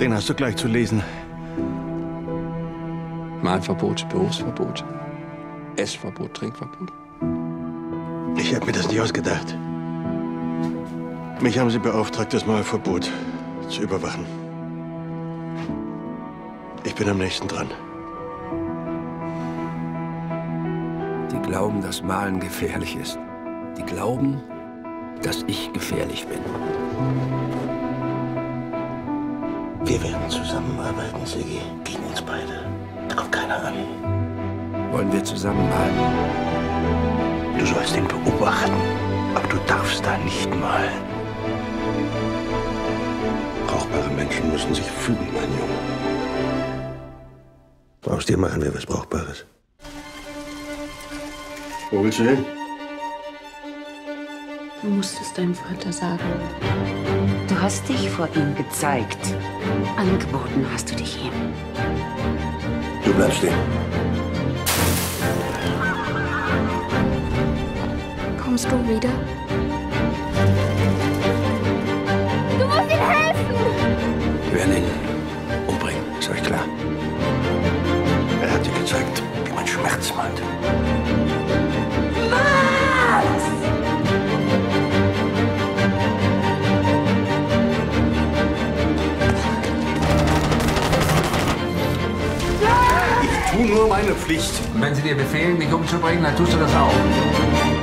Den hast du gleich zu lesen. Mahnverbot, Berufsverbot, Essverbot, Trinkverbot. Ich habe mir das nicht ausgedacht. Mich haben Sie beauftragt, das neue Verbot zu überwachen. Ich bin am nächsten dran. Die glauben, dass Malen gefährlich ist. Die glauben, dass ich gefährlich bin. Wir werden zusammenarbeiten, Siggi. Gegen uns beide. Da kommt keiner an. Wollen wir zusammen malen? Du sollst ihn beobachten, aber du darfst da nicht malen. Brauchbare Menschen müssen sich fügen, mein Junge. Aus dir machen wir was Brauchbares. Wo willst du hin? Du musst es deinem Vater sagen. Du hast dich vor ihm gezeigt. Angeboten hast du dich ihm. Du bleibst stehen. Kommst du wieder? Du musst ihm helfen! Wir werden ihn umbringen, ist euch klar. Er hat dir gezeigt, wie man Schmerz malt. Ich tue nur meine Pflicht. Und wenn sie dir befehlen, mich umzubringen, dann tust du das auch.